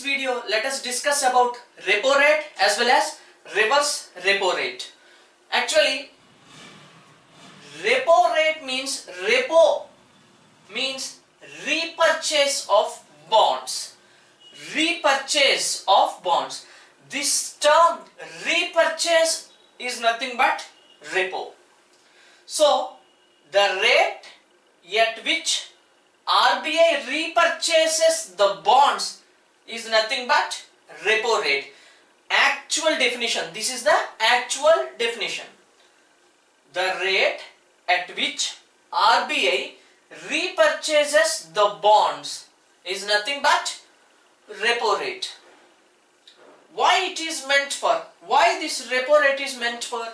Video, let us discuss about repo rate as well as reverse repo rate. Actually, repo rate means repurchase of bonds. Repurchase of bonds. This term repurchase is nothing but repo. So, the rate at which RBI repurchases the bonds is nothing but repo rate. Actual definition. This is the actual definition. The rate at which RBI repurchases the bonds is nothing but repo rate. Why it is meant for? Why this repo rate is meant for?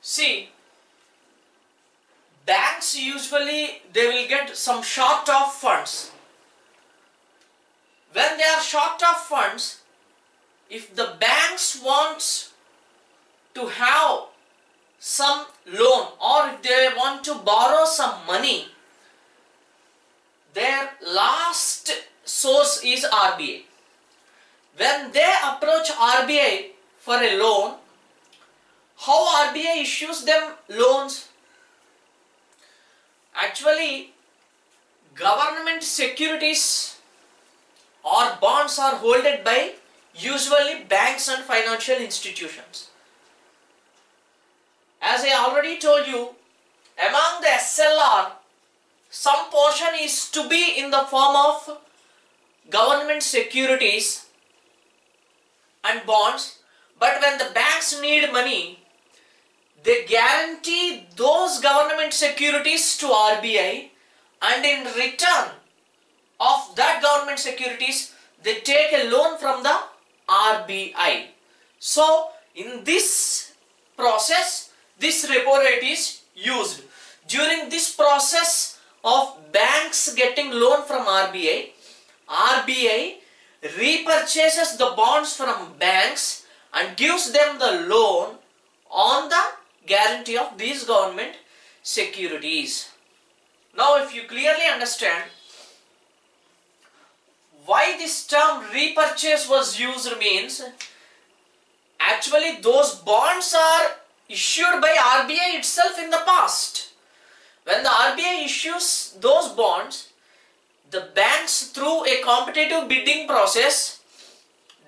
See, banks usually they will get some short of funds. When they are short of funds, if the banks wants to have some loan or if they want to borrow some money, their last source is RBI. When they approach RBI for a loan, how RBI issues them loans? Actually, government securities or bonds are held by usually banks and financial institutions. As I already told you, among the SLR, some portion is to be in the form of government securities and bonds, but when the banks need money, they guarantee those government securities to RBI, and in return of that government securities, they take a loan from the RBI. So, in this process, this repo rate is used. During this process of banks getting loan from RBI, RBI repurchases the bonds from banks and gives them the loan on the guarantee of these government securities. Now, if you clearly understand why this term repurchase was used means, actually those bonds are issued by RBI itself in the past. When the RBI issues those bonds, the banks through a competitive bidding process,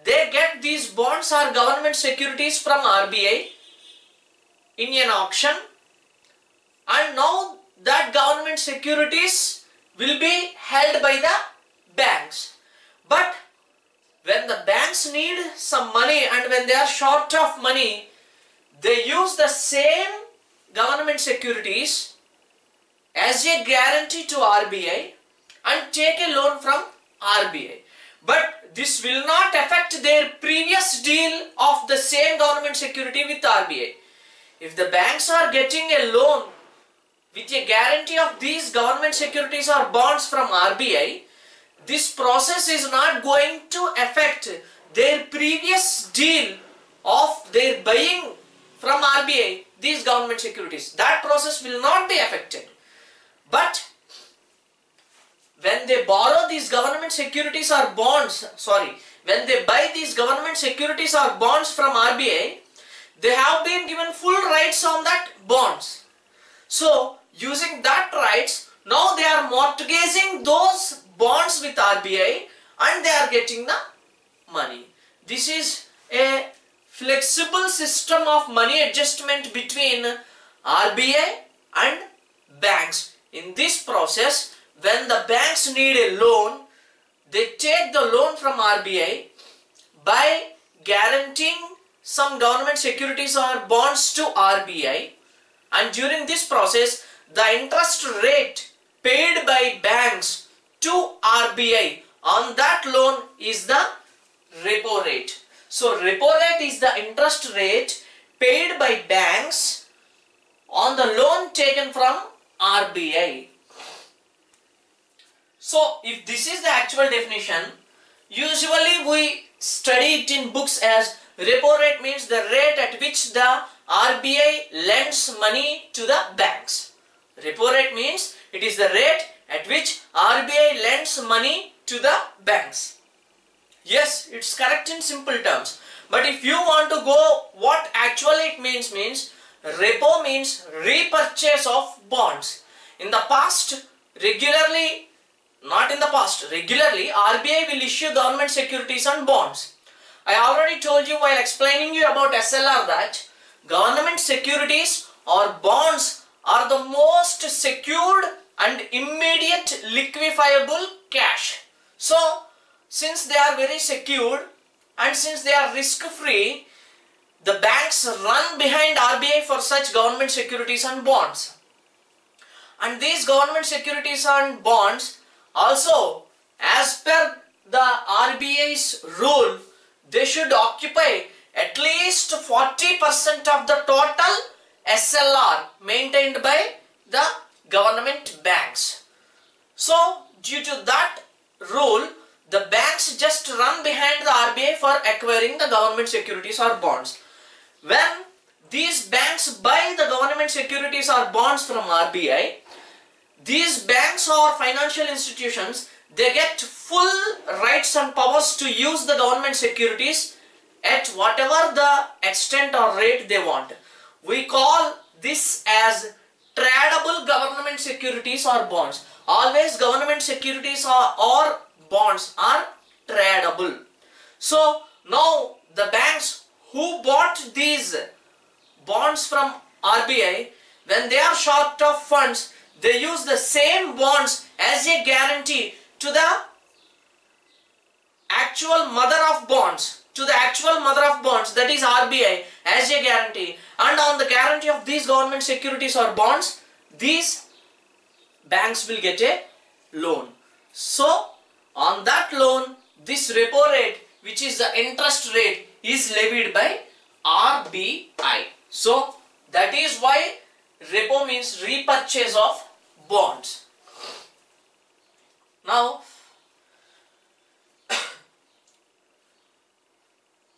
they get these bonds or government securities from RBI in an auction, and now that government securities will be held by the banks. But when the banks need some money and when they are short of money, they use the same government securities as a guarantee to RBI and take a loan from RBI. But this will not affect their previous deal of the same government security with RBI. If the banks are getting a loan with a guarantee of these government securities or bonds from RBI, this process is not going to affect their previous deal of their buying from RBI these government securities. That process will not be affected. But when they borrow these government securities or bonds, when they buy these government securities or bonds from RBI, they have been given full rights on that bonds. So, using that rights, now they are mortgaging those bonds with RBI and they are getting the money. This is a flexible system of money adjustment between RBI and banks. In this process, when the banks need a loan, they take the loan from RBI by guaranteeing some government securities or bonds to RBI, and during this process, the interest rate paid by banks to RBI on that loan is the repo rate. So, repo rate is the interest rate paid by banks on the loan taken from RBI. So, if this is the actual definition, usually we study it in books as repo rate means the rate at which the RBI lends money to the banks. Repo rate means it is the rate at which RBI lends money to the banks. Yes, it's correct in simple terms. But if you want to go what actually it means repo means repurchase of bonds. In the past, regularly RBI will issue government securities and bonds. I already told you while explaining you about SLR that government securities or bonds are the most secured and immediate liquefiable cash. So, since they are very secured and since they are risk-free, the banks run behind RBI for such government securities and bonds. And these government securities and bonds also, as per the RBI's rule, they should occupy at least 40% of the total SLR maintained by the government banks. So, due to that rule, the banks just run behind the RBI for acquiring the government securities or bonds. When these banks buy the government securities or bonds from RBI, these banks or financial institutions, they get full rights and powers to use the government securities at whatever the extent or rate they want. We call this as tradable government securities or bonds. Always government securities or bonds are tradable. So now the banks who bought these bonds from RBI, when they are short of funds, they use the same bonds as a guarantee to the actual mother of bonds, that is RBI, as a guarantee. And on the guarantee of these government securities or bonds, these banks will get a loan. So, on that loan, this repo rate, which is the interest rate, is levied by RBI. So, that is why repo means repurchase of bonds. Now,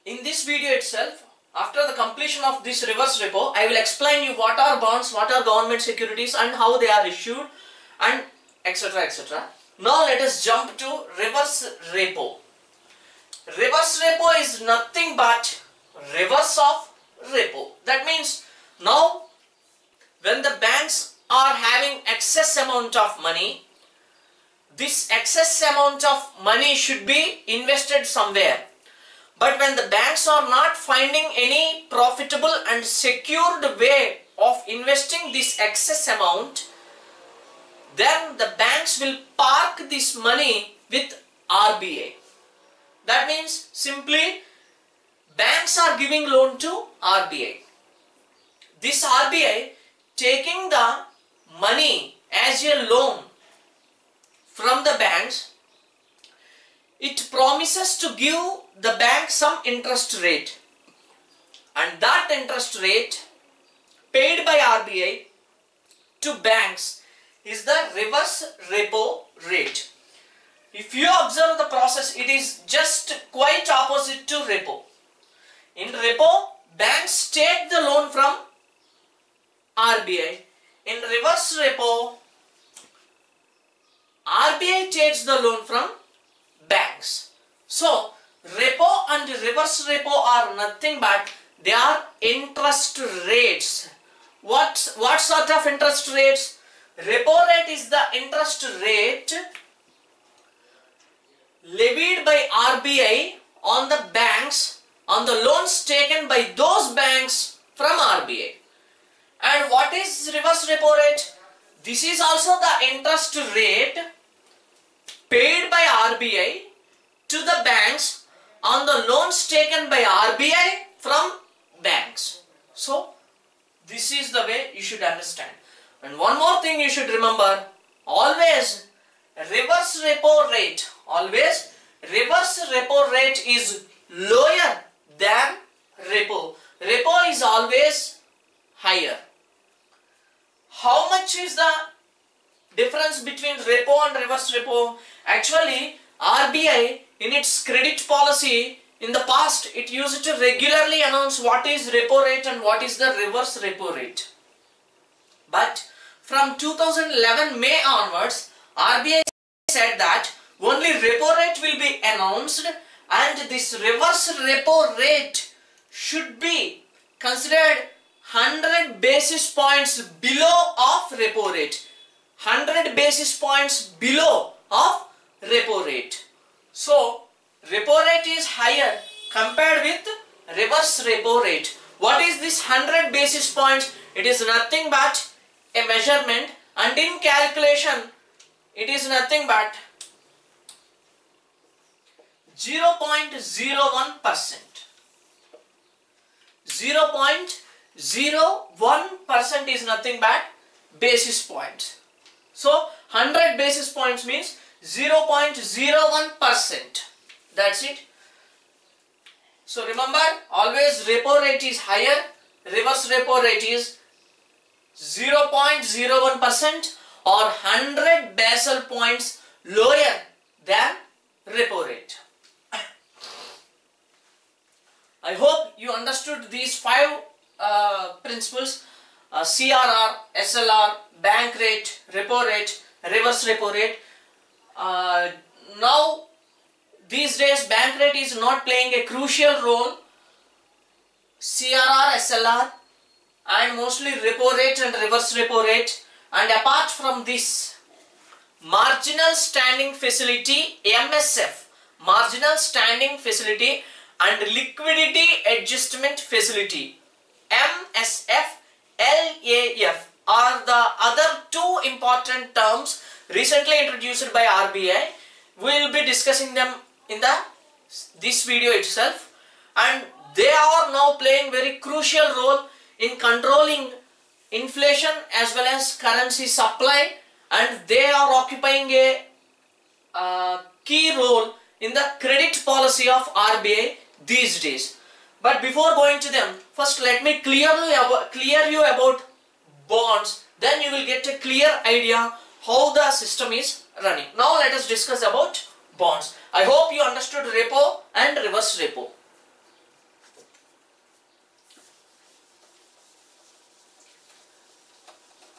in this video itself, after the completion of this reverse repo, I will explain you what are bonds, what are government securities and how they are issued and etc. etc. Now let us jump to reverse repo. Reverse repo is nothing but reverse of repo. That means now when the banks are having excess amount of money, this excess amount of money should be invested somewhere. But when the banks are not finding any profitable and secured way of investing this excess amount, then the banks will park this money with RBI. That means simply banks are giving loan to RBI. This RBI taking the money as a loan from the banks, it promises to give the bank some interest rate, and that interest rate paid by RBI to banks is the reverse repo rate. If you observe the process, it is just quite opposite to repo. In repo, banks take the loan from RBI. In reverse repo, RBI takes the loan from banks. So, repo and reverse repo are nothing but they are interest rates. What sort of interest rates? Repo rate is the interest rate levied by RBI on the banks, on the loans taken by those banks from RBI. And what is reverse repo rate? This is also the interest rate paid by RBI to the banks on the loans taken by RBI from banks. So, this is the way you should understand. And one more thing you should remember, always reverse repo rate is lower than repo. Repo is always higher. How much is the difference between repo and reverse repo? Actually, RBI in its credit policy, in the past it used to regularly announce what is repo rate and what is the reverse repo rate. But from 2011 May onwards, RBI said that only repo rate will be announced and this reverse repo rate should be considered 100 basis points below of repo rate. 100 basis points below of repo rate. So, repo rate is higher compared with reverse repo rate. What is this 100 basis points? It is nothing but a measurement, and in calculation it is nothing but 0.01%. 0.01% is nothing but basis points. So 100 basis points means 0.01%. That's it. So remember, always repo rate is higher, reverse repo rate is 0.01% or 100 basis points lower than repo rate. I hope you understood these five principles: CRR, SLR, bank rate, repo rate, reverse repo rate. Now, these days bank rate is not playing a crucial role. CRR, SLR and mostly repo rate and reverse repo rate, and apart from this, marginal standing facility MSF, marginal standing facility and liquidity adjustment facility MSF, LAF are the other two important terms recently introduced by RBI. We will be discussing them in this video itself, and they are now playing very crucial role in controlling inflation as well as currency supply, and they are occupying a key role in the credit policy of RBI these days. But before going to them, first let me clear you about bonds, then you will get a clear idea how the system is running. Now let us discuss about bonds. I hope you understood repo and reverse repo.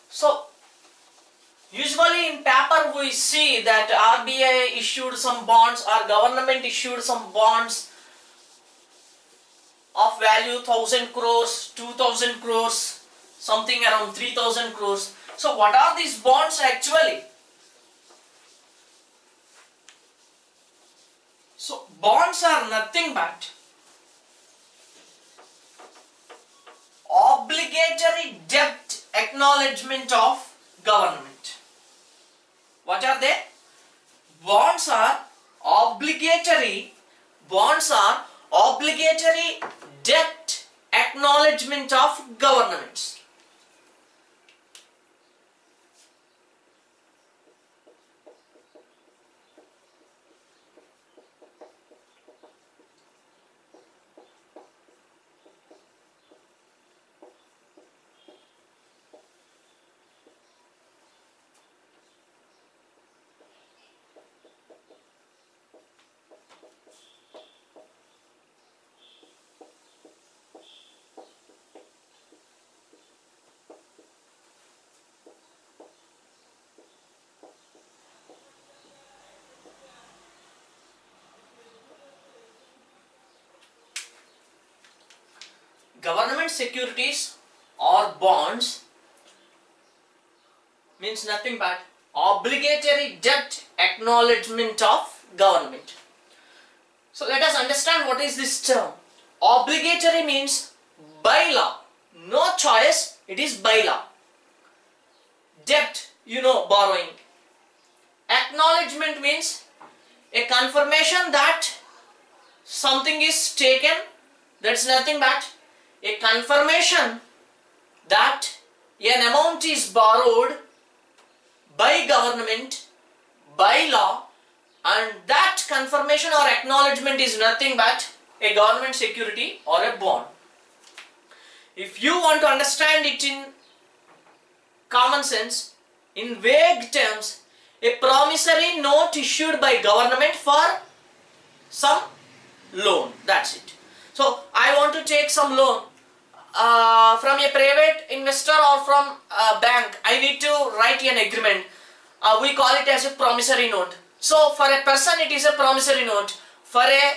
So usually in paper we see that RBI issued some bonds or government issued some bonds of value 1000 crores, 2000 crores, something around 3000 crores. So what are these bonds actually? So bonds are nothing but obligatory debt acknowledgement of government. What are they? Bonds are obligatory debt acknowledgement of governments. Government securities or bonds means nothing but obligatory debt acknowledgement of government. So let us understand what is this term. Obligatory means by law, no choice, it is by law. Debt, you know, borrowing. Acknowledgement means a confirmation that something is taken, that's nothing but a confirmation that an amount is borrowed by government, by law, and that confirmation or acknowledgement is nothing but a government security or a bond. If you want to understand it in common sense, in vague terms, a promissory note issued by government for some loan, that's it. So I want to take some loan from a private investor or from a bank. I need to write an agreement. We call it as a promissory note. So for a person it is a promissory note. For a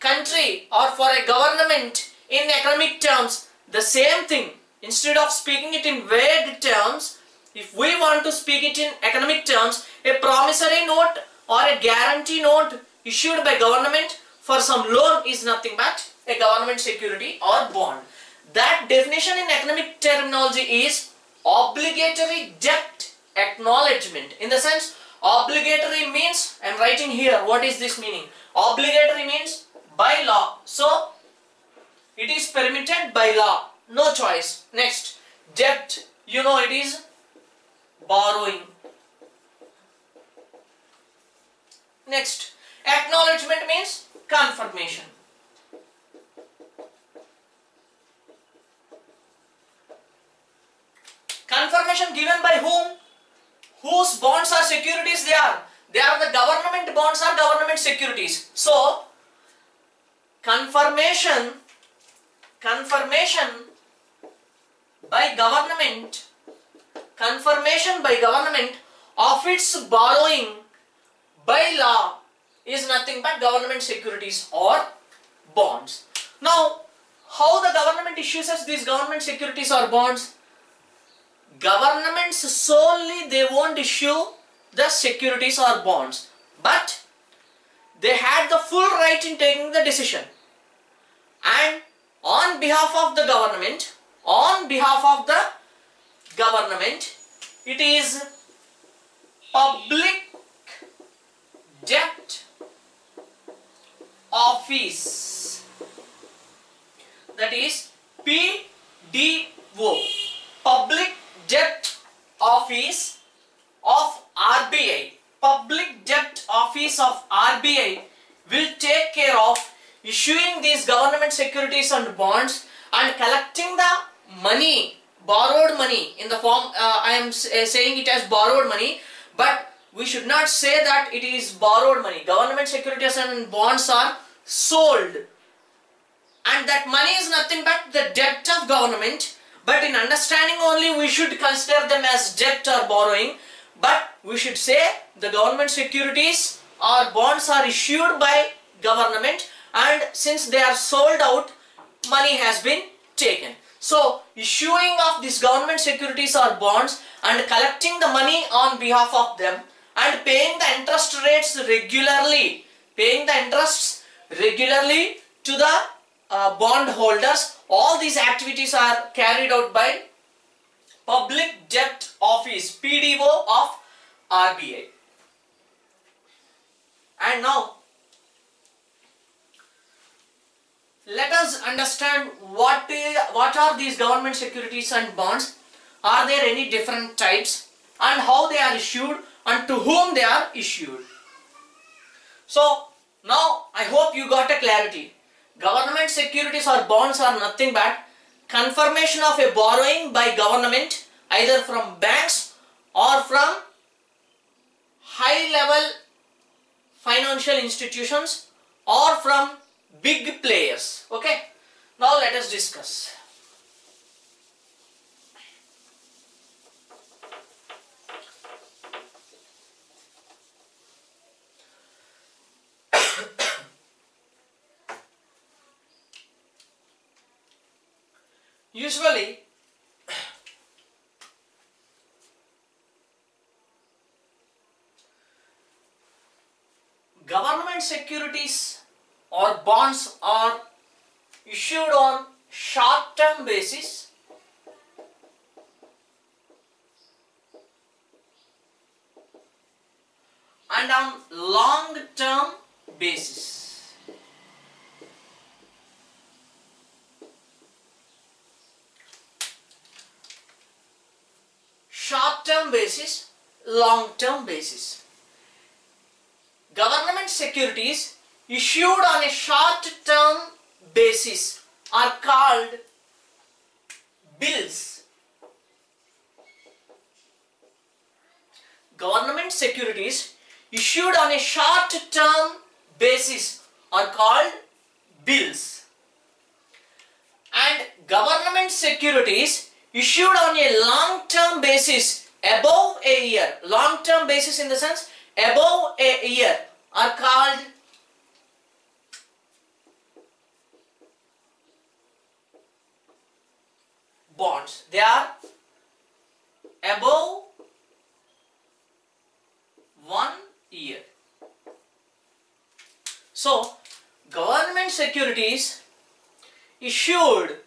country or for a government in economic terms, the same thing. Instead of speaking it in vague terms, if we want to speak it in economic terms, a promissory note or a guarantee note issued by government for some loan is nothing but a government security or bond. That definition in economic terminology is obligatory debt acknowledgement. In the sense, obligatory means, I am writing here, what is this meaning? Obligatory means by law. So, it is permitted by law. No choice. Next, debt, you know it is borrowing. Next, acknowledgement means confirmation. Confirmation given by whom? Whose bonds are securities they are? They are the government bonds or government securities. So, confirmation by government of its borrowing by law is nothing but government securities or bonds. Now, how the government issues us these government securities or bonds? Governments solely, they won't issue the securities or bonds, but they had the full right in taking the decision, and on behalf of the government, it is Public Debt Office, that is PDO, Public Debt Office of RBI. Public Debt Office of RBI will take care of issuing these government securities and bonds and collecting the money, borrowed money in the form, I am saying it as borrowed money, but we should not say that it is borrowed money. Government securities and bonds are sold, and that money is nothing but the debt of government. But in understanding only, we should consider them as debt or borrowing. But we should say the government securities or bonds are issued by government, and since they are sold out, money has been taken. So, issuing of these government securities or bonds and collecting the money on behalf of them and paying the interest rates regularly, to the bond holders. All these activities are carried out by Public Debt Office, PDO of RBI. And now, let us understand what are these government securities and bonds, are there any different types, and how they are issued and to whom they are issued. So, now I hope you got a clarity. Government securities or bonds are nothing but confirmation of a borrowing by government, either from banks or from high level financial institutions or from big players. Okay, now let us discuss. Usually, government securities or bonds are issued on short-term basis and on long-term basis. Short-term basis, long-term basis. Government securities issued on a short-term basis are called bills. Government securities issued on a short-term basis are called bills. And government securities issued on a long-term basis, above a year, long-term basis in the sense above a year, are called bonds. They are above 1 year. So, government securities issued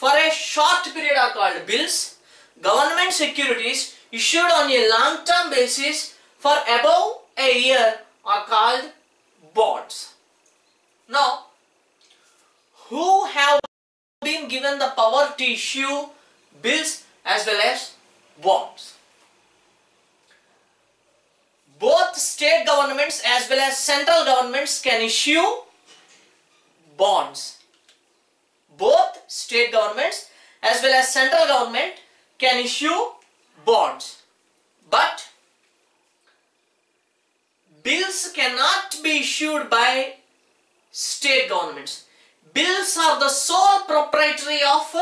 for a short period are called bills. Government securities issued on a long-term basis for above a year are called bonds. Now, who have been given the power to issue bills as well as bonds? Both state governments as well as central governments can issue bonds. Both state governments as well as central government can issue bonds. But bills cannot be issued by state governments. Bills are the sole proprietary of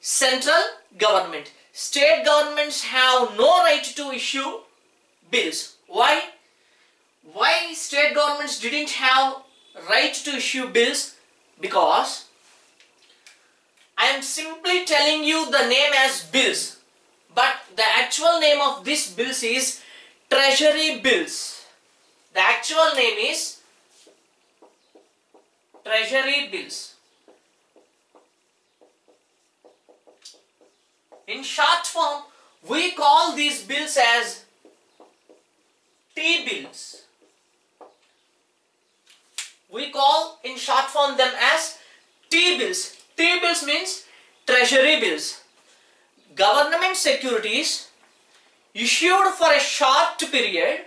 central government. State governments have no right to issue bills. Why? Why state governments didn't have right to issue bills? Because I am simply telling you the name as bills, but the actual name of this bills is treasury bills. The actual name is treasury bills. In short form, we call these bills as T-Bills. We call in short form them as T-Bills. T-Bills means treasury bills. Government securities issued for a short period.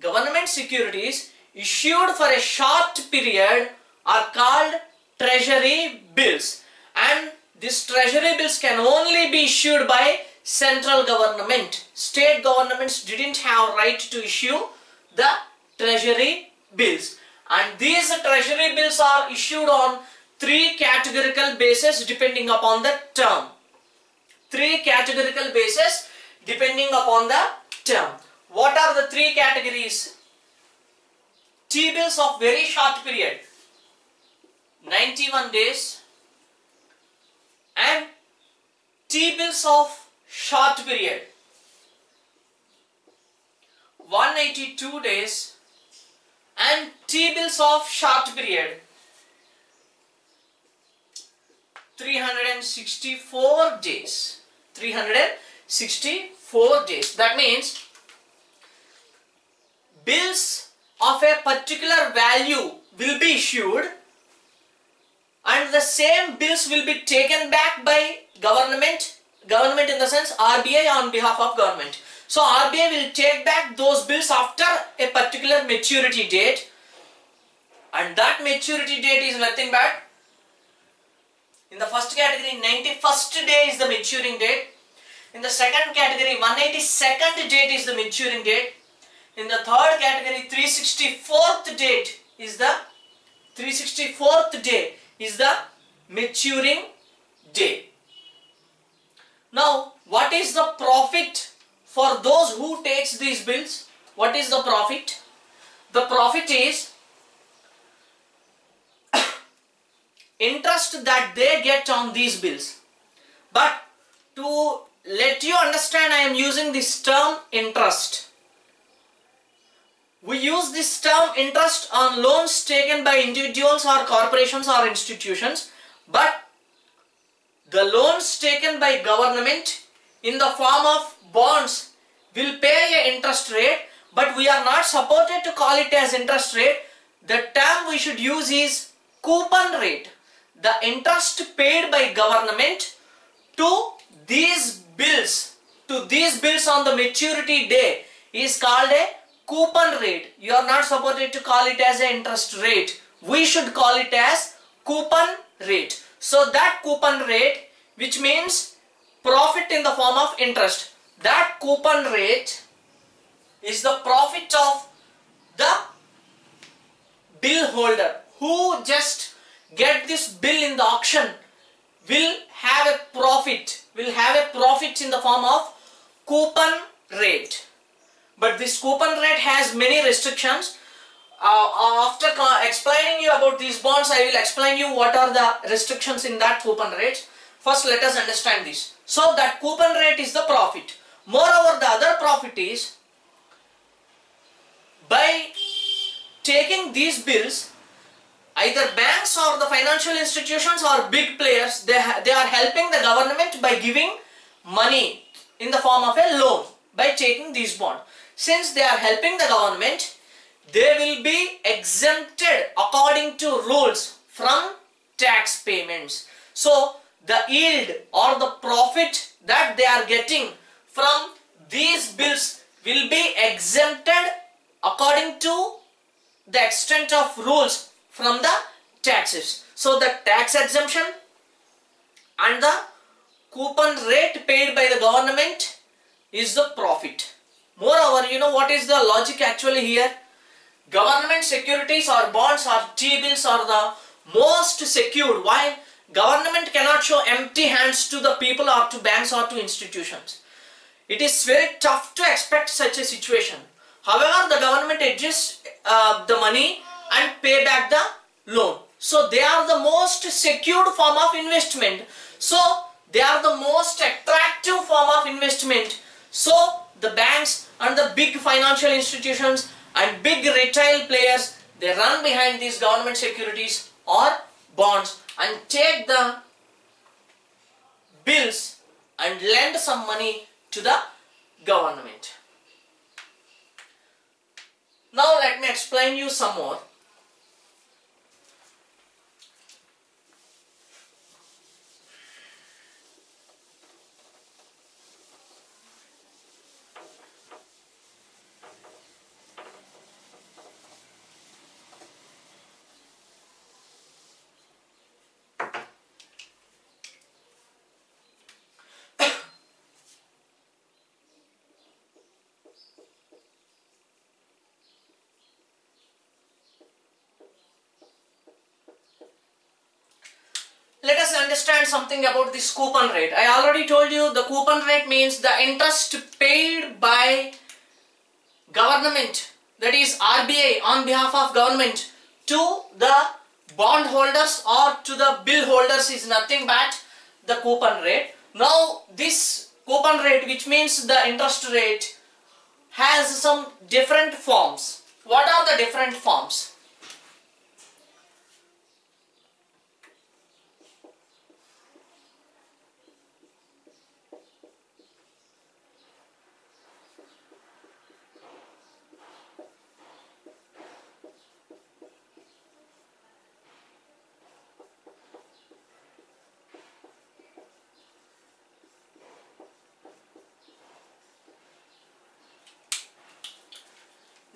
Government securities issued for a short period are called treasury bills. And these treasury bills can only be issued by central government. State governments didn't have right to issue the treasury bills. And these treasury bills are issued on three categorical bases depending upon the term. Three categorical bases depending upon the term. What are the three categories? T-bills of very short period, 91 days, and T-bills of short period, 182 days, and T-bills of short period, 364 days. 364 days. That means bills of a particular value will be issued and the same bills will be taken back by government. Government in the sense RBI on behalf of government. So RBI will take back those bills after a particular maturity date, and that maturity date is nothing but, in the first category, 91st day is the maturing date. In the second category, 182nd date is the maturing date. In the third category, 364th day is the maturing day. Now, what is the profit for those who takes these bills? What is the profit? The profit is interest that they get on these bills. But to let you understand, I am using this term interest. We use this term interest on loans taken by individuals or corporations or institutions, but the loans taken by government in the form of bonds will pay an interest rate, but we are not supported to call it as interest rate. The term we should use is coupon rate. The interest paid by government to these bills, on the maturity day is called a coupon rate. You are not supposed to call it as an interest rate. We should call it as coupon rate. So that coupon rate, which means profit in the form of interest, that coupon rate is the profit of the bill holder who just get this bill in the auction, will have a profit in the form of coupon rate. But this coupon rate has many restrictions. after explaining you about these bonds, I will explain you what are the restrictions in that coupon rates. First, let us understand this. So that coupon rate is the profit. Moreover, the other profit is by taking these bills, either banks or the financial institutions or big players, they are helping the government by giving money in the form of a loan by taking these bonds. Since they are helping the government, they will be exempted according to rules from tax payments. So the yield or the profit that they are getting from these bills will be exempted according to the extent of rules from the taxes. So the tax exemption and the coupon rate paid by the government is the profit. Moreover, you know what is the logic actually here? Government securities or bonds or T-bills are the most secured. Why? Government cannot show empty hands to the people or to banks or to institutions. It is very tough to expect such a situation. However, the government adjusts the money and pay back the loan. So they are the most secured form of investment. So they are the most attractive form of investment. So the banks and the big financial institutions and big retail players, they run behind these government securities or bonds and take the bills and lend some money to the government. Now let me explain you some more. Let us understand something about this coupon rate. I already told you the coupon rate means the interest paid by government, that is RBI on behalf of government, to the bond holders or to the bill holders is nothing but the coupon rate. Now this coupon rate, which means the interest rate, has some different forms. What are the different forms?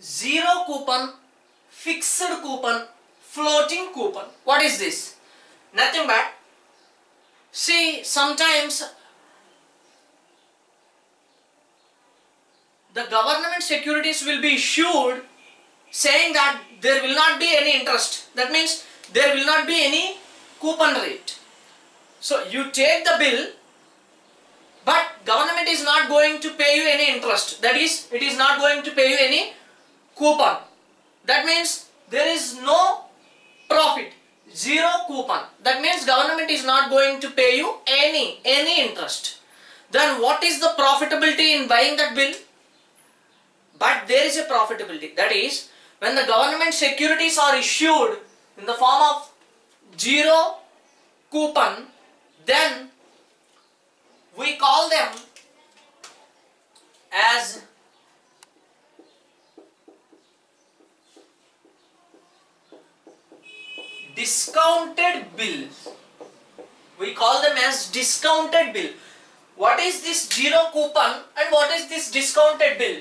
Zero coupon, fixed coupon, floating coupon. What is this? Nothing but, see, sometimes the government securities will be issued saying that there will not be any interest. That means there will not be any coupon rate. So you take the bill, but government is not going to pay you any interest. That is, it is not going to pay you any coupon. That means there is no profit, zero coupon. That means government is not going to pay you any interest. Then what is the profitability in buying that bill? But there is a profitability. That is, when the government securities are issued in the form of zero coupon, then we call them as discounted bills. We call them as discounted bill. What is this zero coupon and what is this discounted bill?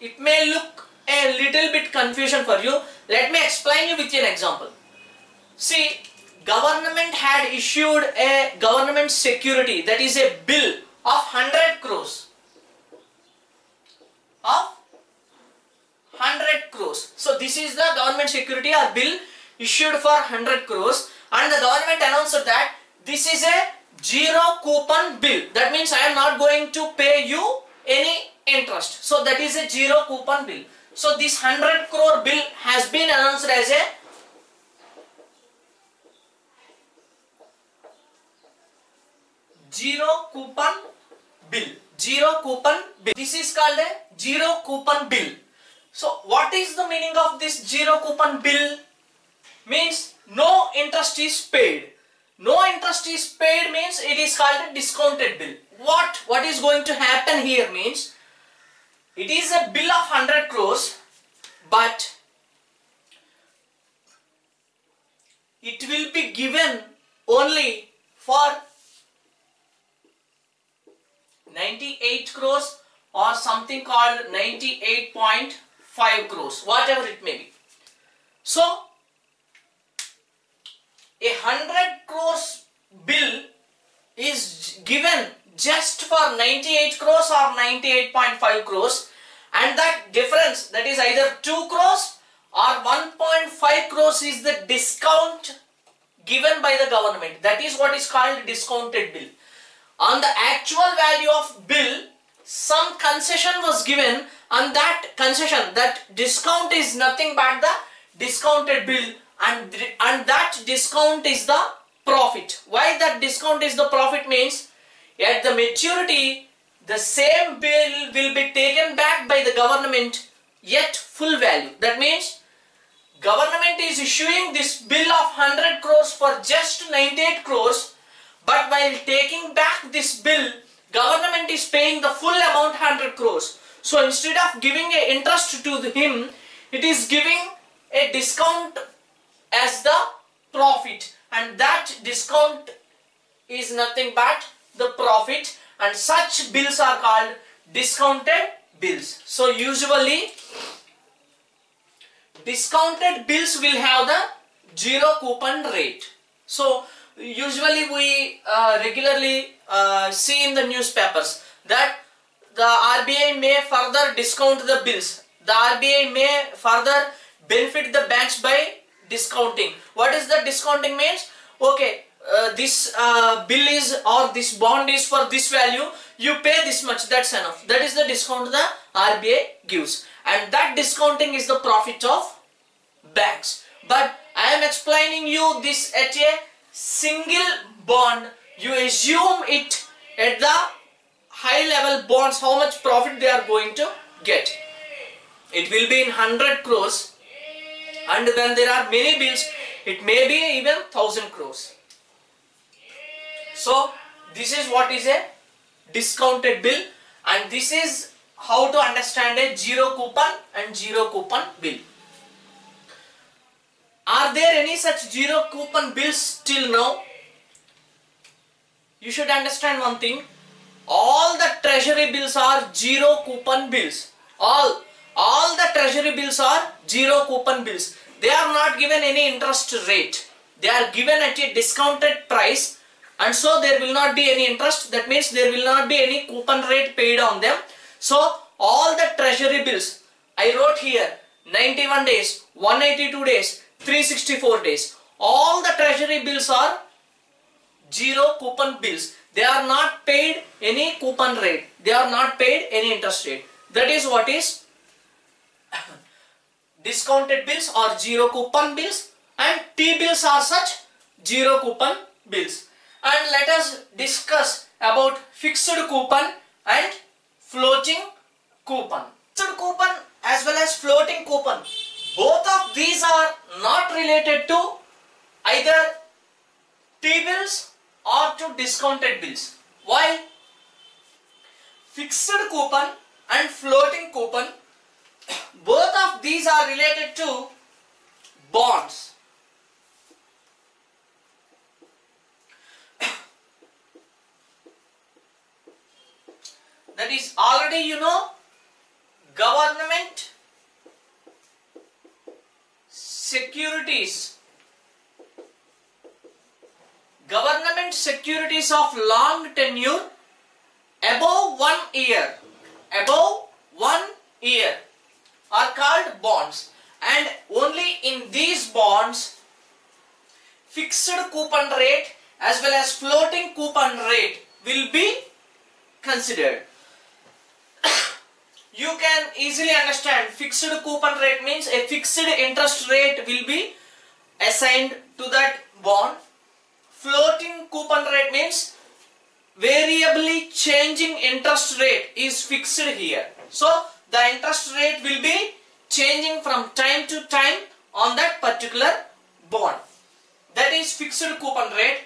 It may look a little bit confusion for you. Let me explain you with an example. See, government had issued a government security, that is a bill of 100 crores. Of 100 crores. So this is the government security or bill issued for 100 crores, and the government announced that this is a zero coupon bill. That means I am not going to pay you any interest. So that is a zero coupon bill. So this 100 crore bill has been announced as a zero coupon bill. Zero coupon bill. This is called a zero coupon bill. So what is the meaning of this zero coupon bill? Means no interest is paid. No interest is paid means it is called a discounted bill. What is going to happen here means it is a bill of 100 crores, but it will be given only for 98 crores or something called 98.5 crores, whatever it may be. So a 100 crores bill is given just for 98 crores or 98.5 crores, and that difference, that is either 2 crores or 1.5 crores, is the discount given by the government. That is what is called discounted bill. On the actual value of bill, some concession was given, and that concession, that discount, is nothing but the discounted bill, and that discount is the profit. Why that discount is the profit means at the maturity the same bill will be taken back by the government yet full value. That means government is issuing this bill of 100 crores for just 98 crores, but while taking back this bill, government is paying the full amount 100 crores. So instead of giving an interest to him, it is giving a discount as the profit, and that discount is nothing but the profit, and such bills are called discounted bills. So usually discounted bills will have the zero coupon rate. So usually we regularly see in the newspapers that the RBI may further discount the bills. The RBI may further benefit the banks by discounting. What is the discounting means? Okay, this bill is, or this bond is for this value, you pay this much, that's enough. That is the discount the RBI gives, and that discounting is the profit of banks. But I am explaining you this at a single bond. You assume it at the high level bonds, how much profit they are going to get. It will be in 100 crores, and when there are many bills, it may be even 1000 crores. So this is what is a discounted bill, and this is how to understand a zero coupon and zero coupon bill. Are there any such zero coupon bills till now? You should understand one thing. All the treasury bills are zero coupon bills. All the treasury bills are zero coupon bills. They are not given any interest rate. They are given at a discounted price, and so there will not be any interest. That means there will not be any coupon rate paid on them. So all the treasury bills, I wrote here 91 days, 182 days, 364 days. All the treasury bills are zero coupon bills. They are not paid any coupon rate. They are not paid any interest rate. That is what is discounted bills or zero coupon bills, and T-bills are such zero coupon bills. And let us discuss about fixed coupon and floating coupon. Fixed coupon as well as floating coupon, both of these are not related to either T-bills or to discounted bills. Why? Fixed coupon and floating coupon, both of these are related to bonds. That is already you know, government securities. Government securities of long tenure above 1 year. Above 1 year are called bonds, and only in these bonds fixed coupon rate as well as floating coupon rate will be considered. you can easily understand fixed coupon rate means a fixed interest rate will be assigned to that bond. Floating coupon rate means variably changing interest rate is fixed here. So the interest rate will be changing from time to time on that particular bond. That is fixed coupon rate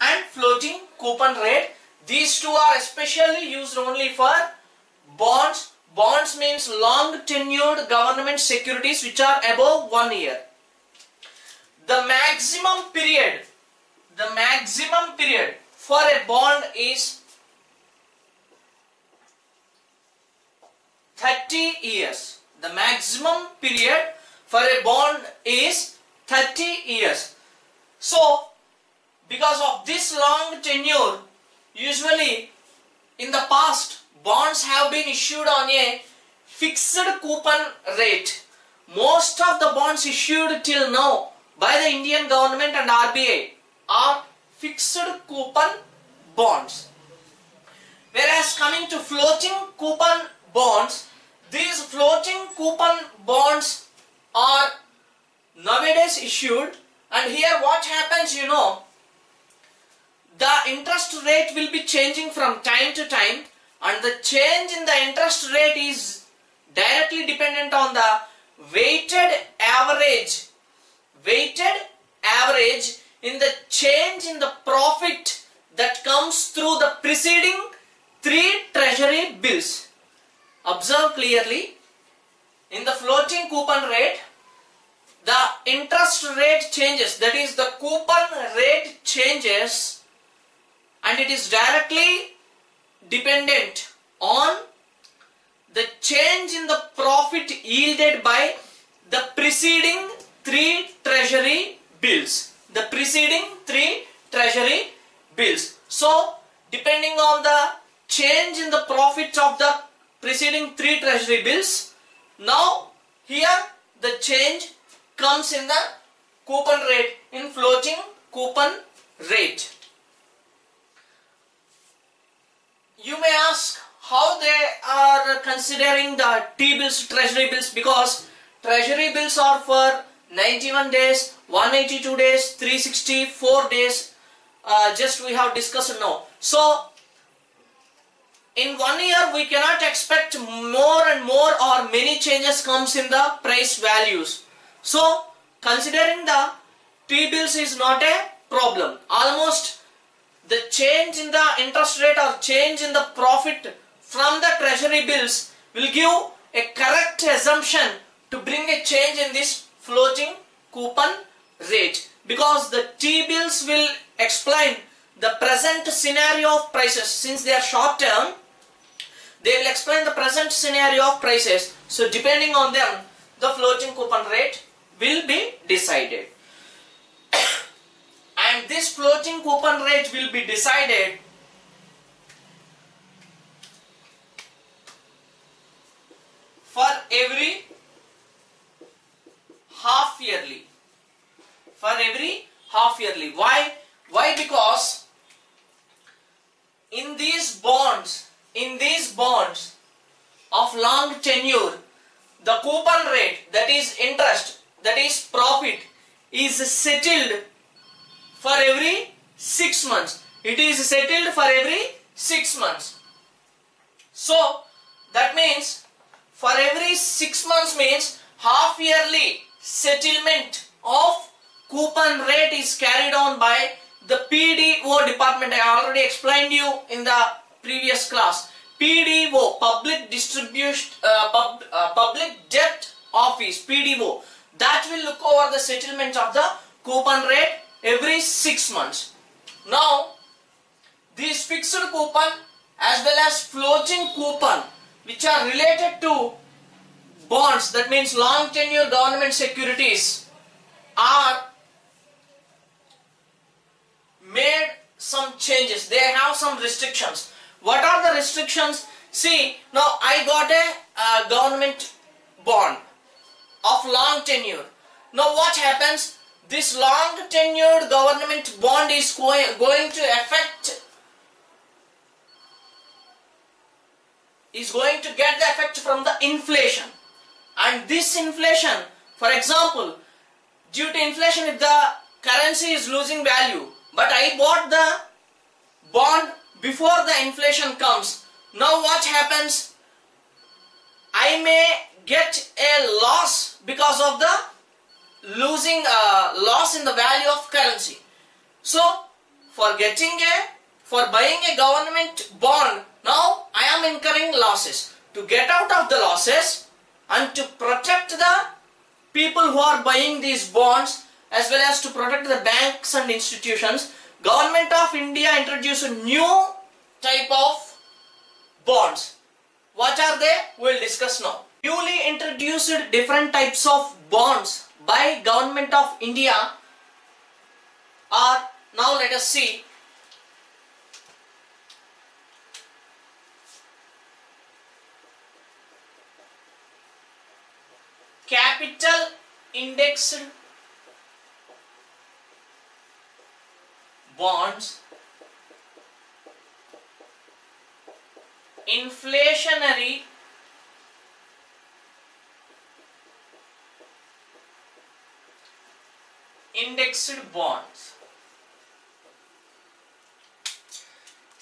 and floating coupon rate. These two are especially used only for bonds. Bonds means long tenured government securities which are above 1 year. The maximum period for a bond is 30 years. The maximum period for a bond is 30 years. So, because of this long tenure, usually in the past bonds have been issued on a fixed coupon rate. Most of the bonds issued till now by the Indian government and RBI are fixed coupon bonds. Whereas coming to floating coupon bonds, these floating coupon bonds are nowadays issued, and here what happens, you know, the interest rate will be changing from time to time, and the change in the interest rate is directly dependent on the weighted average in the change in the profit that comes through the preceding 3 treasury bills. Observe clearly, in the floating coupon rate, the interest rate changes, that is the coupon rate changes, and it is directly dependent on the change in the profit yielded by the preceding 3 treasury bills. The preceding 3 treasury bills. So, depending on the change in the profits of the preceding 3 treasury bills, now here the change comes in the coupon rate, in floating coupon rate. You may ask how they are considering the T-bills, treasury bills, because treasury bills are for 91 days, 182 days, 364 days, just we have discussed now. So, in 1 year, we cannot expect more and more or many changes comes in the price values. So, considering the T-bills is not a problem. Almost the change in the interest rate or change in the profit from the treasury bills will give a correct assumption to bring a change in this floating coupon rate, because the T-bills will explain the present scenario of prices. Since they are short term, they will explain the present scenario of prices. So depending on them, the floating coupon rate will be decided. And this floating coupon rate will be decided for every half yearly. For every half yearly. Why? Because in these bonds, of long tenure, the coupon rate, that is interest, that is profit, is settled for every 6 months. It is settled for every 6 months. So that means for every 6 months means half yearly settlement of coupon rate is carried on by the PDO department. I already explained you in the previous class. PDO, Public Debt Office, PDO, that will look over the settlement of the coupon rate every 6 months. Now, these fixed coupon as well as floating coupon, which are related to bonds, that means long tenure government securities, are made some changes. They have some restrictions. What are the restrictions? See, now I got a government bond of long tenure. Now what happens? This long tenured government bond is going to affect is going to get the effect from the inflation. And this inflation, for example, due to inflation, if the currency is losing value, but I bought the bond before the inflation comes, now what happens? I may get a loss because of the losing loss in the value of currency. So for buying a government bond, now I am incurring losses. To get out of the losses and to protect the people who are buying these bonds, as well as to protect the banks and institutions, Government of India introduced a new type of bonds. What are they? We will discuss now. Newly introduced different types of bonds by Government of India are, now let us see. Capital indexed bonds, inflationary indexed bonds.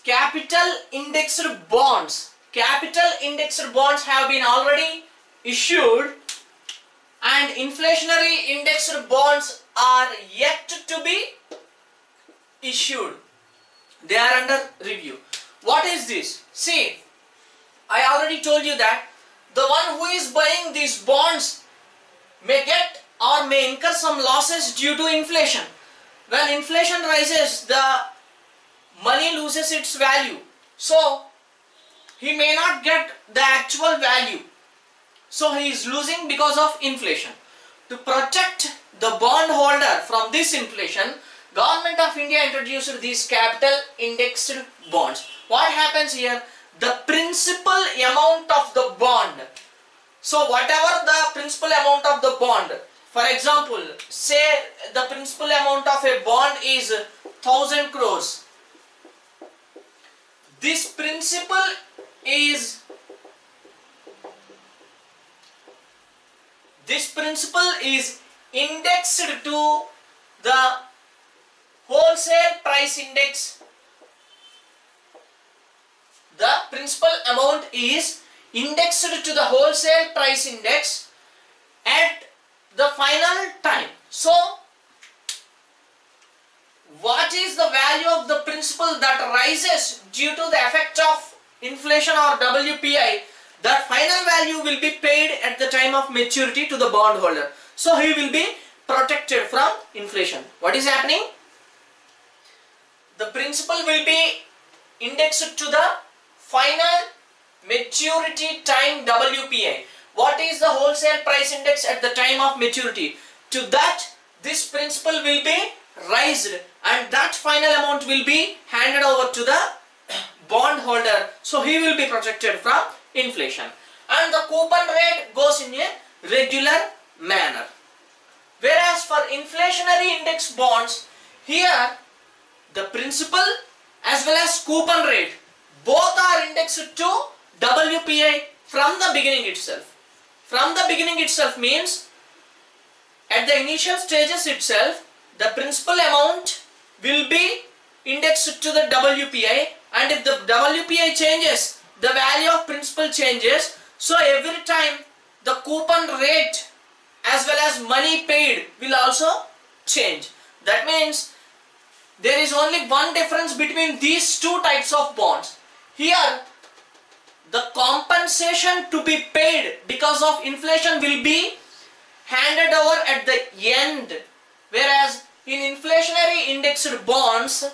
Capital indexed bonds. Capital indexed bonds have been already issued, and inflationary indexed bonds are yet to be issued. They are under review. What is this? See, I already told you that the one who is buying these bonds may get or may incur some losses due to inflation. When inflation rises, the money loses its value. So he may not get the actual value. So he is losing because of inflation. To protect the bondholder from this inflation, Government of India introduced these capital indexed bonds. What happens here? The principal amount of the bond. So whatever the principal amount of the bond, for example, say the principal amount of a bond is 1000 crores. This principal is indexed to the wholesale price index. The principal amount is indexed to the wholesale price index at the final time. So what is the value of the principal that rises due to the effect of inflation or WPI? That final value will be paid at the time of maturity to the bondholder. So he will be protected from inflation. What is happening? The principal will be indexed to the final maturity time WPI. What is the wholesale price index at the time of maturity? To that, this principal will be raised, and that final amount will be handed over to the bondholder. So he will be protected from inflation. And the coupon rate goes in a regular manner. Whereas for inflationary index bonds, here the principal as well as coupon rate, both are indexed to WPI from the beginning itself. From the beginning itself means at the initial stages itself, the principal amount will be indexed to the WPI, and if the WPI changes, the value of principal changes. So every time the coupon rate as well as money paid will also change. That means there is only one difference between these two types of bonds. Here, the compensation to be paid because of inflation will be handed over at the end. Whereas in inflationary indexed bonds,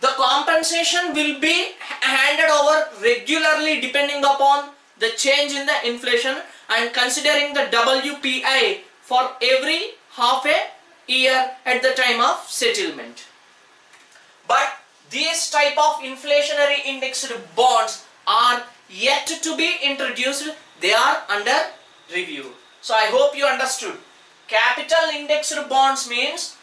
the compensation will be handed over regularly depending upon the change in the inflation and considering the WPI for every half a year at the time of settlement. But these type of inflationary indexed bonds are yet to be introduced. They are under review. So I hope you understood. Capital indexed bonds means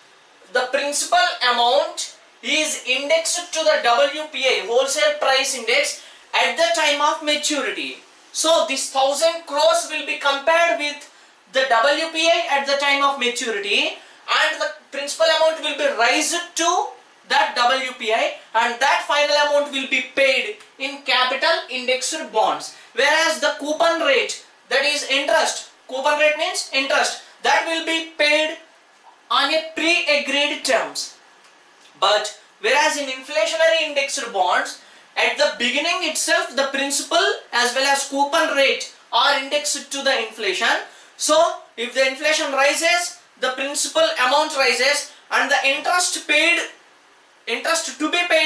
the principal amount is indexed to the WPI, wholesale price index, at the time of maturity. So this 1000 crores will be compared with the WPI at the time of maturity, and the principal amount will be raised to that WPI, and that final amount will be paid in capital indexed bonds. Whereas the coupon rate, that is interest, coupon rate means interest, that will be paid on a pre-agreed terms. But whereas in inflationary indexed bonds, at the beginning itself the principal as well as coupon rate are indexed to the inflation. So if the inflation rises, the principal amount rises, and the interest to be paid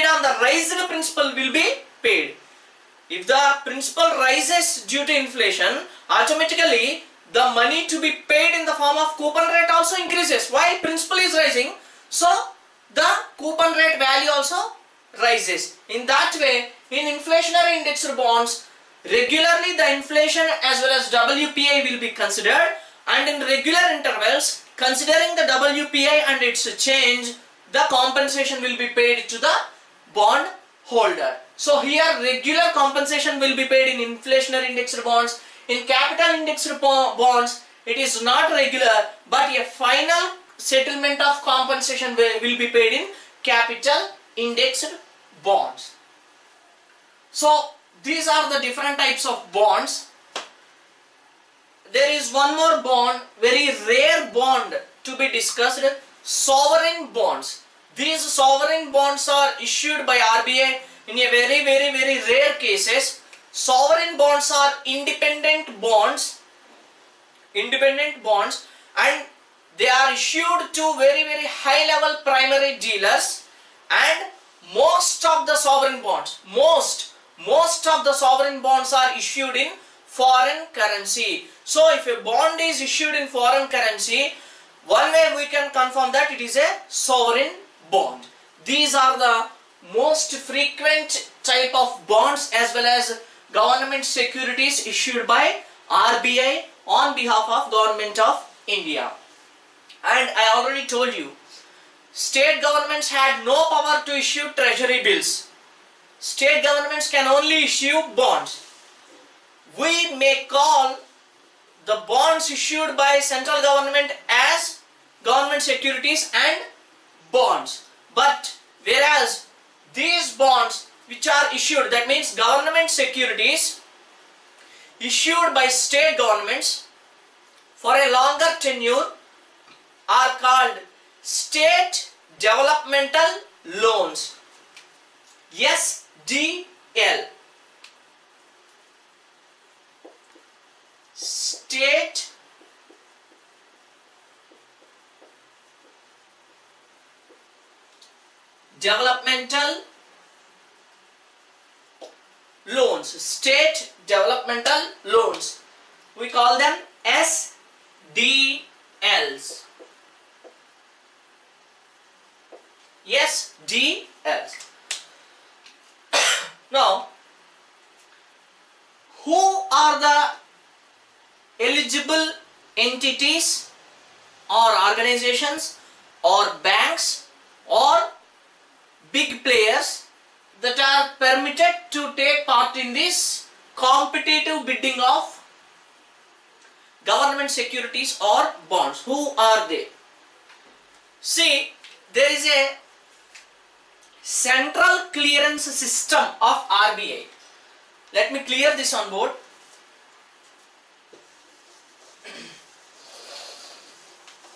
on the raised principal will be paid. If the principal rises due to inflation, automatically the money to be paid in the form of coupon rate also increases. Why? Principal is rising, so the coupon rate value also rises. In that way, in inflationary indexed bonds, regularly the inflation as well as WPI will be considered, and in regular intervals, considering the WPI and its change, the compensation will be paid to the bond holder. So here regular compensation will be paid in inflationary indexed bonds. In capital indexed bonds, it is not regular, but a final settlement of compensation will be paid in capital indexed bonds. So these are the different types of bonds. There is one more bond, very rare bond to be discussed, sovereign bonds. These sovereign bonds are issued by RBI in a very, very, very rare cases. Sovereign bonds are independent bonds, and they are issued to very, very high level primary dealers. And most of the sovereign bonds are issued in foreign currency. So if a bond is issued in foreign currency, one way we can confirm that it is a sovereign bond. These are the most frequent type of bonds as well as government securities issued by RBI on behalf of Government of India. And I already told you, state governments had no power to issue treasury bills. State governments can only issue bonds. We may call the bonds issued by central government as government securities and bonds. But whereas these bonds which are issued, that means government securities issued by state governments for a longer tenure, are called state developmental loans, SDL. State developmental loans, state developmental loans, we call them SDLs. SDLs. Now, who are the eligible entities or organizations or banks or big players that are permitted to take part in this competitive bidding of government securities or bonds? Who are they? See, there is a central clearance system of RBI. Let me clear this on board.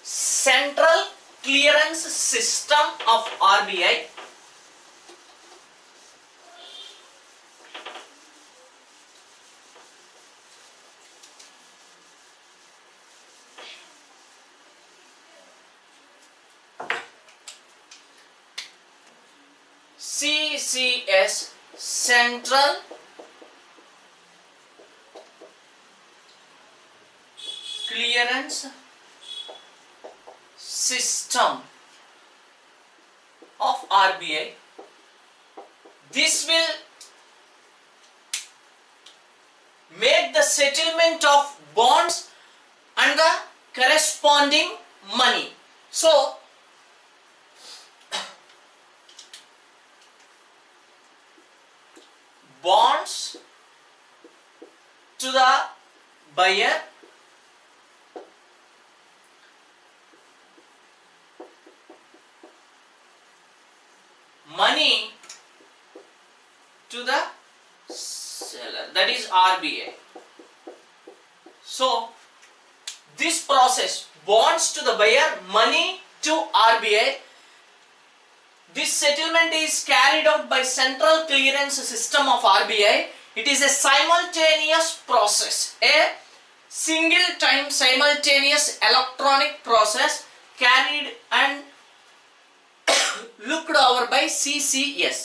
Central clearance system of RBI CCS, central clearance system of RBI. This will make the settlement of bonds and the corresponding money. So bonds to the buyer . Money to the seller, that is RBI. So this process, bonds to the buyer, money to RBI, this settlement is carried out by central clearance system of RBI. It is a simultaneous process, a single time simultaneous electronic process carried and looked over by CCS,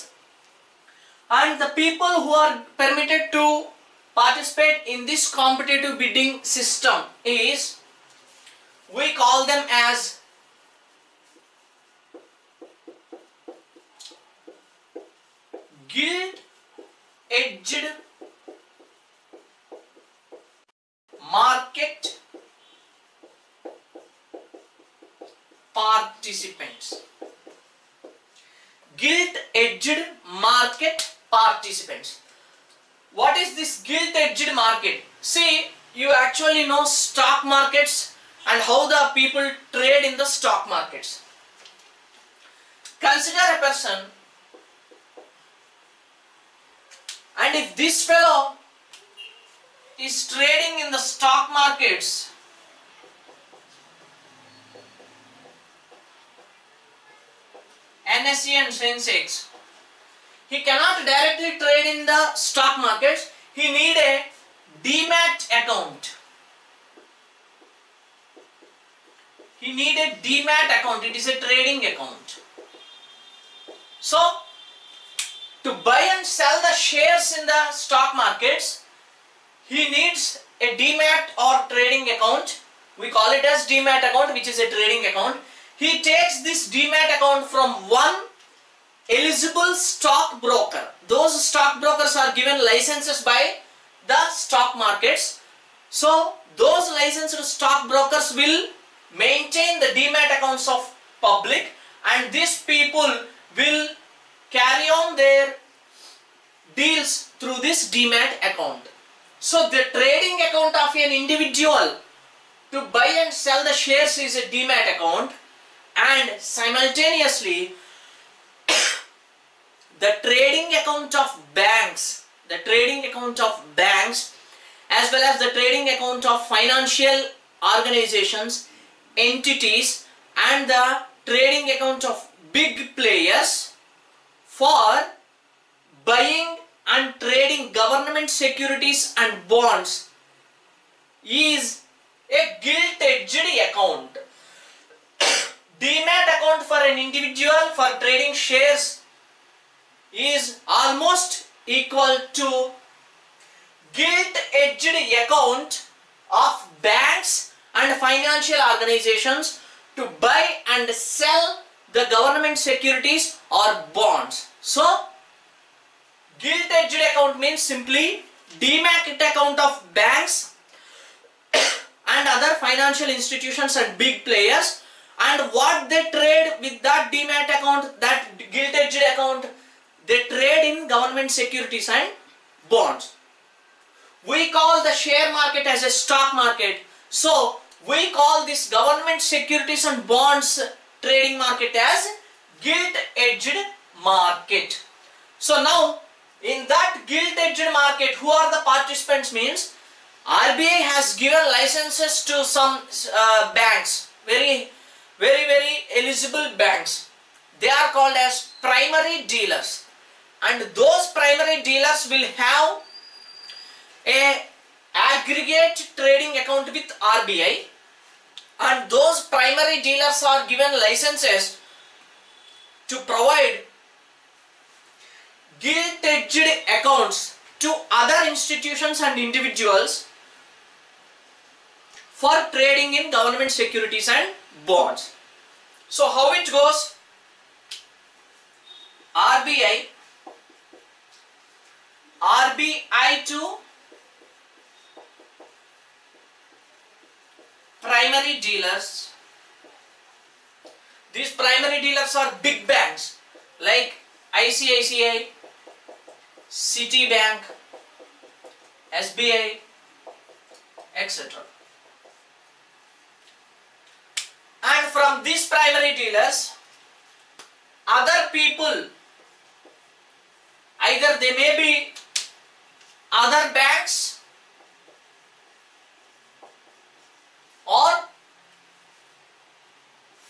and the people who are permitted to participate in this competitive bidding system is, we call them as gilt-edged market participants. Gilt-edged market participants. What is this gilt-edged market? See, you actually know stock markets and how the people trade in the stock markets. Consider a person, and if this fellow is trading in the stock markets, NSE and Sensex, he cannot directly trade in the stock markets. He need a DMAT account. He need a DMAT account. It is a trading account. So, to buy and sell the shares in the stock markets, he needs a DMAT or trading account. We call it as DMAT account, which is a trading account. He takes this DMAT account from one eligible stock broker. Those stock brokers are given licenses by the stock markets. So those licensed stock brokers will maintain the DMAT accounts of public, and these people will carry on their deals through this DMAT account. So the trading account of an individual to buy and sell the shares is a DMAT account, and simultaneously the trading account of banks, as well as the trading account of financial organizations, entities, and the trading account of big players for buying and trading government securities and bonds is a gilt-edged account. DMAT account for an individual for trading shares is almost equal to gilt-edged account of banks and financial organizations to buy and sell the government securities or bonds. So, gilt-edged account means simply DMAT account of banks and other financial institutions and big players, and what they trade with that DMAT account, that gilt-edged account, they trade in government securities and bonds. We call the share market as a stock market. So we call this government securities and bonds trading market as gilt-edged market. So now in that gilt-edged market, who are the participants means, RBI has given licenses to some banks, very, very eligible banks. They are called as primary dealers, and those primary dealers will have an aggregate trading account with RBI, and those primary dealers are given licenses to provide gilt-edged accounts to other institutions and individuals for trading in government securities and bonds. So how it goes? RBI to primary dealers. These primary dealers are big banks like ICICI, Citibank, SBI, etc. And from these primary dealers, other people, either they may be other banks or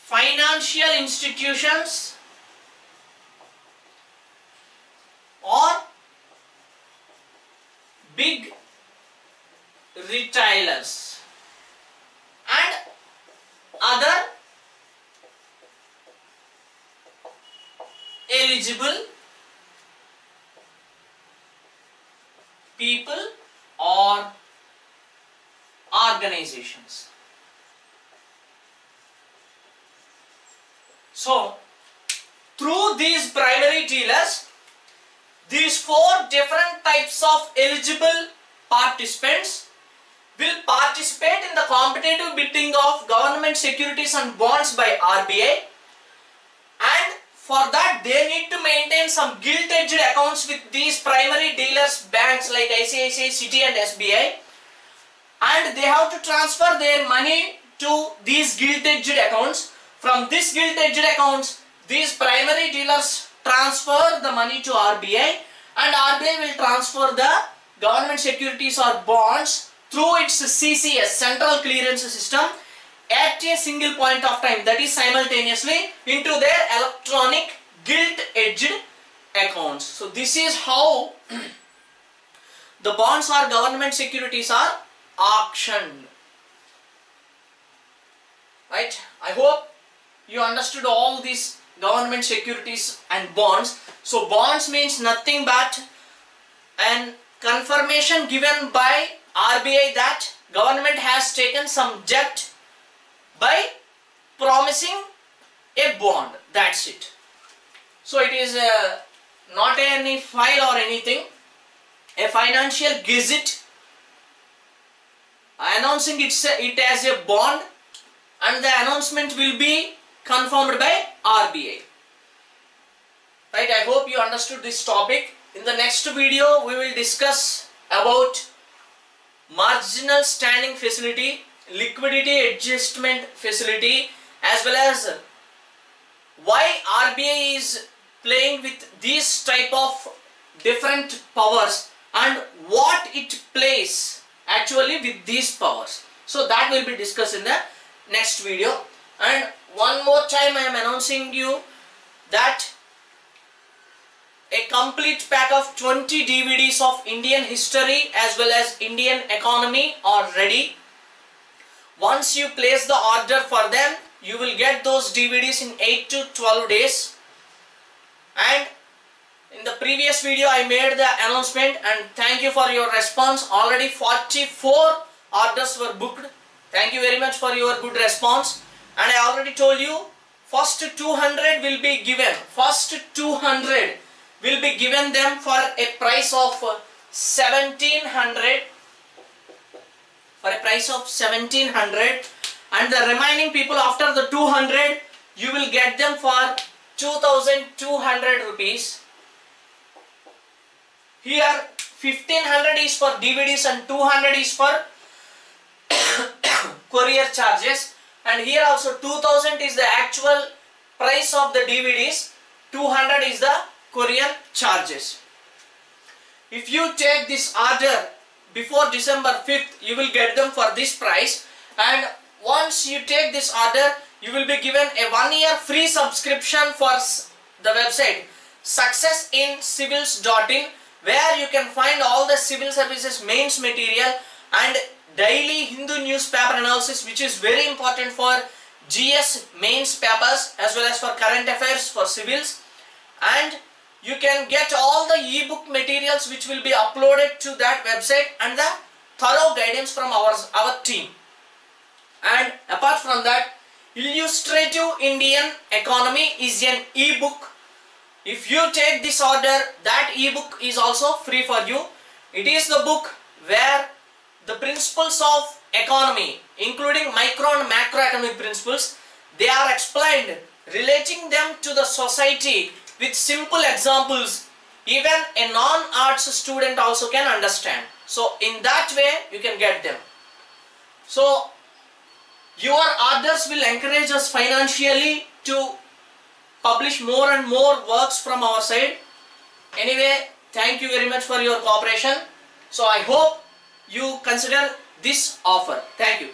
financial institutions or big retailers and other eligible people or organizations. So, through these primary dealers, these four different types of eligible participants will participate in the competitive bidding of government securities and bonds by RBI, and for that they need to maintain some gilt-edged accounts with these primary dealers banks like ICICI, Citi and SBI, and they have to transfer their money to these gilt-edged accounts. From these gilt-edged accounts, these primary dealers transfer the money to RBI, and RBI will transfer the government securities or bonds through its CCS, Central Clearance System, at a single point of time, that is simultaneously, into their electronic gilt-edged accounts. So this is how the bonds or government securities are auctioned. Right? I hope you understood all these government securities and bonds. So bonds means nothing but an confirmation given by RBI that government has taken some debt by promising a bond. That's it. So it is not any file or anything. A financial gazette announcing it as a bond, and the announcement will be confirmed by RBI. Right, I hope you understood this topic. In the next video we will discuss about marginal standing facility, liquidity adjustment facility, as well as why RBI is playing with these type of different powers and what it plays actually with these powers. So that will be discussed in the next video. And one more time I am announcing you that a complete pack of 20 DVDs of Indian history as well as Indian economy are ready. Once you place the order for them, you will get those DVDs in 8 to 12 days. And in the previous video I made the announcement, and thank you for your response. Already 44 orders were booked. Thank you very much for your good response. And I already told you, first 200 will be given. First 200 will be given them for a price of 1700, for a price of 1700, and the remaining people after the 200 you will get them for 2200 rupees. Here 1500 is for DVDs and 200 is for courier charges, and here also 2000 is the actual price of the DVDs, 200 is the courier charges. If you take this order before December 5th, you will get them for this price, and once you take this order you will be given a 1-year free subscription for the website successincivils.in, where you can find all the civil services mains material and daily Hindu newspaper analysis, which is very important for GS mains papers as well as for current affairs for civils. And you can get all the ebook materials which will be uploaded to that website, and the thorough guidance from our team. And apart from that, Illustrative Indian Economy is an ebook. If you take this order, that ebook is also free for you. It is the book where the principles of economy, including micro and macroeconomic principles, they are explained, relating them to the society with simple examples even a non-arts student also can understand. So in that way you can get them. So your orders will encourage us financially to publish more and more works from our side. Anyway, thank you very much for your cooperation. So I hope you consider this offer. Thank you.